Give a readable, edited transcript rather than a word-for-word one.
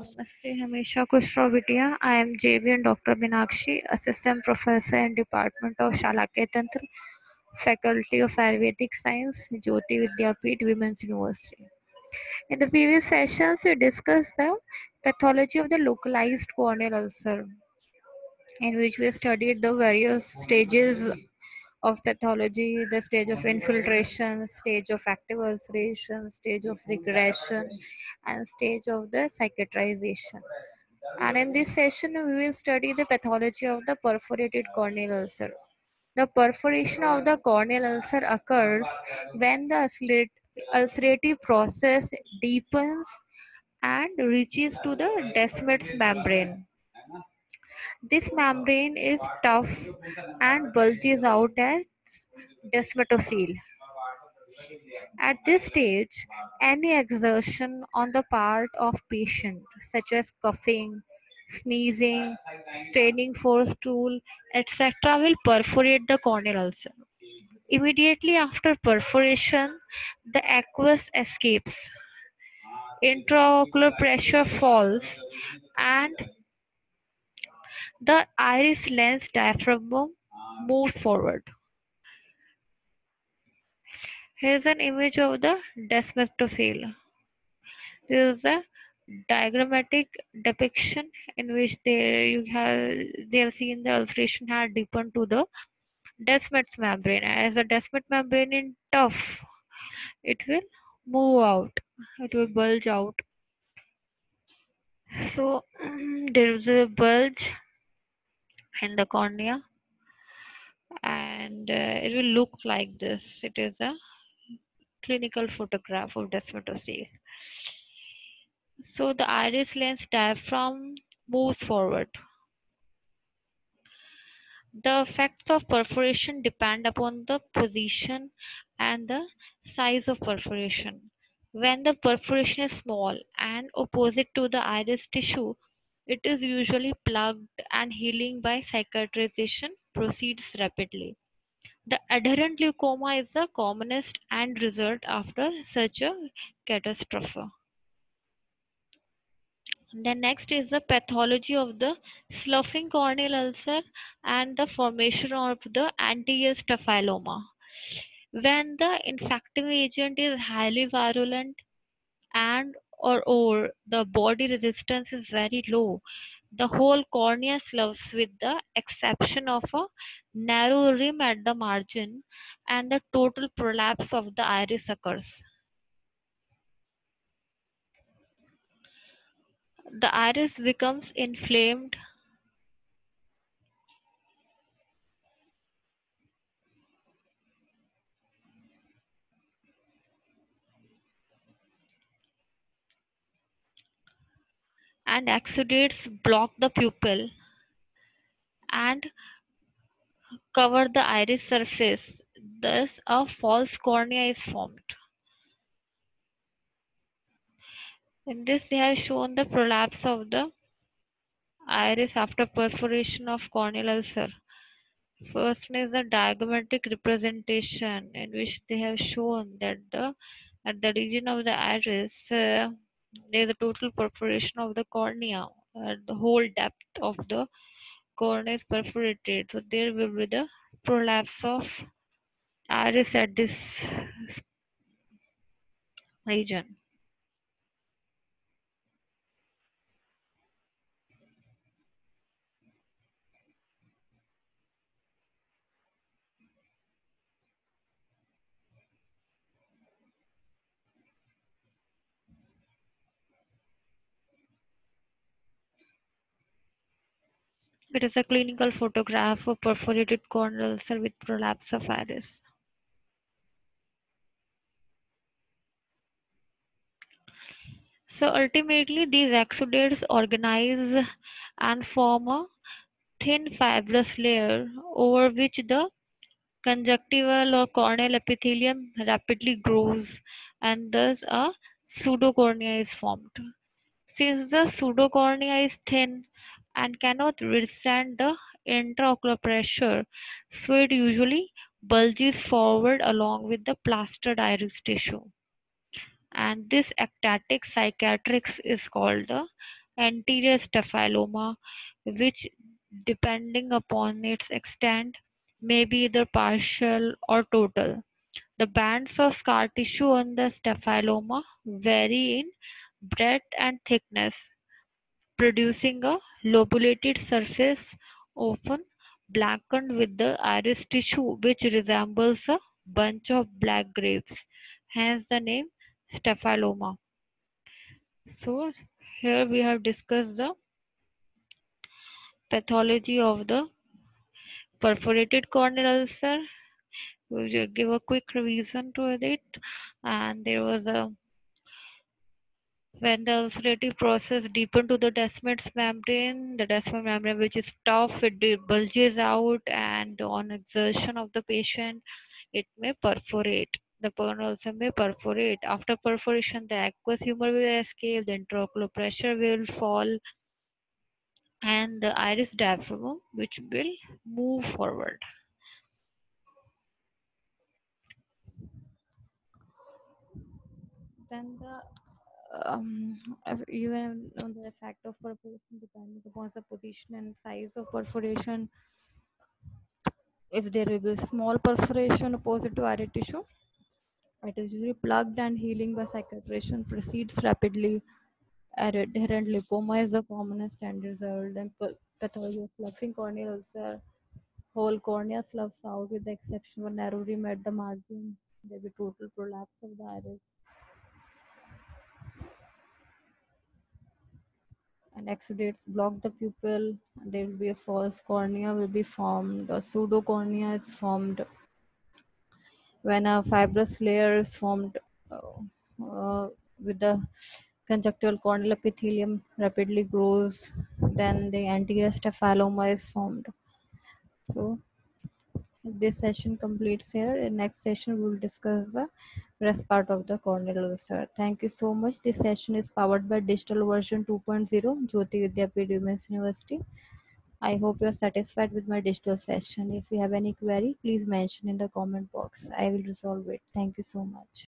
नमस्ते हमेशा कुशरो बिटिया। I am JB and doctor Binakshi, assistant professor in department of Shalakya Tantra, faculty of Ayurvedic science, Jyoti Vidyapeeth, women's university. In the previous sessions, we discussed the pathology of the localized corneal ulcer, in which we studied the various stages of pathology, the stage of infiltration, stage of active ulceration, stage of regression, and stage of the cicatrization. And in this session, we will study the pathology of the perforated corneal ulcer. The perforation of the corneal ulcer occurs when the ulcerative process deepens and reaches to the Descemet's membrane. This membrane is tough and bulges out as descemetocele. At this stage, any exertion on the part of patient, such as coughing, sneezing, straining for stool, etc., will perforate the corneal ulcer. Immediately after perforation, the aqueous escapes, intraocular pressure falls, and the iris lens diaphragm moves forward. Here is an image of the descemetocele. This is a diagrammatic depiction in which they have seen the ulceration had deepened to the Descemet's membrane. As the Descemet's membrane is tough, it will move out, it will bulge out. So there is a bulge in the cornea, and it will look like this. It is a clinical photograph of descemetocele. So the iris lens diaphragm moves forward. The effects of perforation depend upon the position and the size of perforation. When the perforation is small and opposite to the iris tissue, it is usually plugged, and healing by cicatrization proceeds rapidly. The adherent glaucoma is the commonest end result after such a catastrophe. The next is the pathology of the sloughing corneal ulcer and the formation of the anterior staphyloma. When the infective agent is highly virulent or the body resistance is very low, the whole cornea sloughs, with the exception of a narrow rim at the margin, and the total prolapse of the iris occurs. The iris becomes inflamed, and exudates block the pupil and cover the iris surface. Thus, a false cornea is formed. In this, they have shown the prolapse of the iris after perforation of corneal ulcer. First one is the diagrammatic representation, in which they have shown that at the region of the iris, there is a total perforation of the cornea. The whole depth of the cornea is perforated. So there will be the prolapse of iris at this region. It is a clinical photograph of perforated corneal ulcer with prolapse of iris. So ultimately, these exudates organize and form a thin fibrous layer over which the conjunctival or corneal epithelium rapidly grows, and thus a pseudocornea is formed. Since the pseudocornea is thin and cannot withstand the intraocular pressure, so it usually bulges forward along with the plastered iris tissue. And this ectatic cicatrix is called the anterior staphyloma, which depending upon its extent may be either partial or total. The bands of scar tissue on the staphyloma vary in breadth and thickness, producing a lobulated surface often blackened with the iris tissue, which resembles a bunch of black grapes, hence the name staphyloma. So here we have discussed the pathology of the perforated corneal ulcer. We give a quick revision to it, and there was a when the ulcerative process deepens to the Descemet's membrane, which is tough, it bulges out, and on exertion of the patient, it may perforate. The corneal ulcer may perforate. After perforation, the aqueous humor will escape, the intraocular pressure will fall, and the iris diaphragm, which will move forward. Then the even on the effect of perforation depending upon the position and size of perforation. If there will be a small perforation opposite to iris tissue, it is usually plugged and healing by cicatrization proceeds rapidly. Adherent lipoma is the commonest end result. Then pathology of fluffing corneal ulcer, whole cornea sloughs out with the exception of narrow rim at the margin. There will be total prolapse of the iris. And exudates block the pupil. There will be a false cornea will be formed, or pseudocornea is formed. When a fibrous layer is formed with the conjunctival corneal epithelium rapidly grows, then the anterior staphyloma is formed. So this session completes here. In next session, we will discuss the rest part of the corneal ulcer. Thank you so much. This session is powered by digital version 2.0, Jyoti Vidyapeeth, Women's University. I hope you are satisfied with my digital session. If you have any query, please mention in the comment box. I will resolve it. Thank you so much.